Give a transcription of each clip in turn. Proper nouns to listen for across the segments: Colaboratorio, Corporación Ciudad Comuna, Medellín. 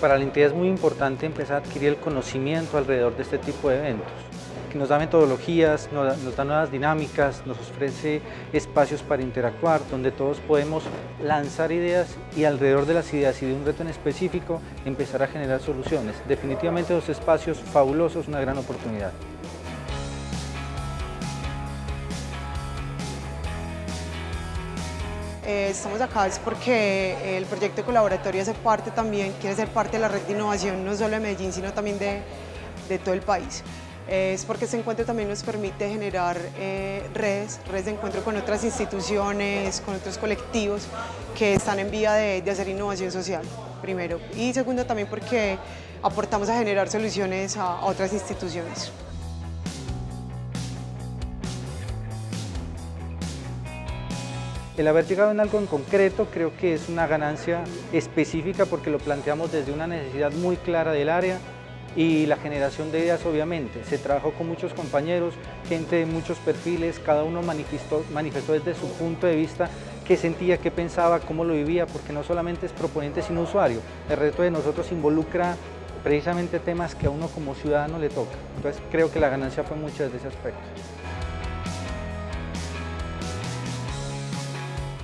Para la entidad es muy importante empezar a adquirir el conocimiento alrededor de este tipo de eventos, que nos da metodologías, nos da nuevas dinámicas, nos ofrece espacios para interactuar, donde todos podemos lanzar ideas y alrededor de las ideas y de un reto en específico empezar a generar soluciones. Definitivamente los espacios fabulosos, una gran oportunidad. Estamos acá es porque el proyecto de colaboratorio quiere ser parte de la red de innovación, no solo de Medellín, sino también de todo el país. Es porque este encuentro también nos permite generar redes de encuentro con otras instituciones, con otros colectivos que están en vía de hacer innovación social, primero. Y segundo, también porque aportamos a generar soluciones a otras instituciones. El haber llegado en algo en concreto creo que es una ganancia específica porque lo planteamos desde una necesidad muy clara del área y la generación de ideas obviamente. Se trabajó con muchos compañeros, gente de muchos perfiles, cada uno manifestó desde su punto de vista qué sentía, qué pensaba, cómo lo vivía, porque no solamente es proponente sino usuario. El reto de nosotros involucra precisamente temas que a uno como ciudadano le toca. Entonces creo que la ganancia fue mucha desde ese aspecto.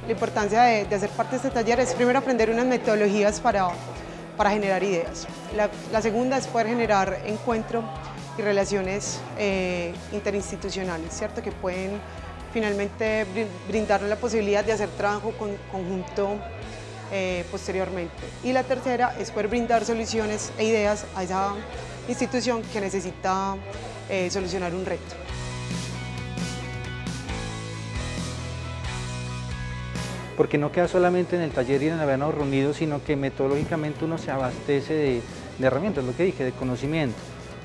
La importancia de hacer parte de este taller es primero aprender unas metodologías para generar ideas. La segunda es poder generar encuentro y relaciones interinstitucionales, ¿cierto? Que pueden finalmente brindarnos la posibilidad de hacer trabajo conjunto posteriormente. Y la tercera es poder brindar soluciones e ideas a esa institución que necesita solucionar un reto. Porque no queda solamente en el taller y en habernos reunido, sino que metodológicamente uno se abastece de herramientas, lo que dije, de conocimiento.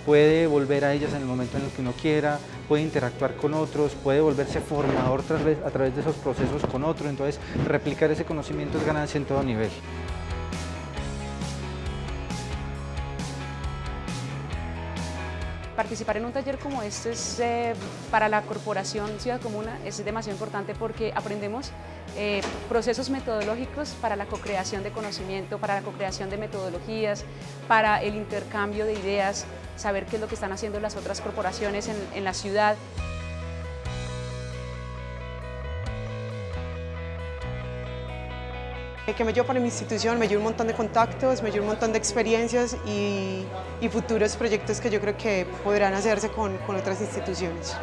Puede volver a ellas en el momento en el que uno quiera, puede interactuar con otros, puede volverse formador a través de esos procesos con otro, entonces replicar ese conocimiento es ganancia en todo nivel. Participar en un taller como este es, para la Corporación Ciudad Comuna es demasiado importante porque aprendemos procesos metodológicos para la co-creación de conocimiento, para la co-creación de metodologías, para el intercambio de ideas, saber qué es lo que están haciendo las otras corporaciones en la ciudad. Que me llevo para mi institución, me llevo un montón de contactos, me llevo un montón de experiencias y futuros proyectos que yo creo que podrán hacerse con otras instituciones.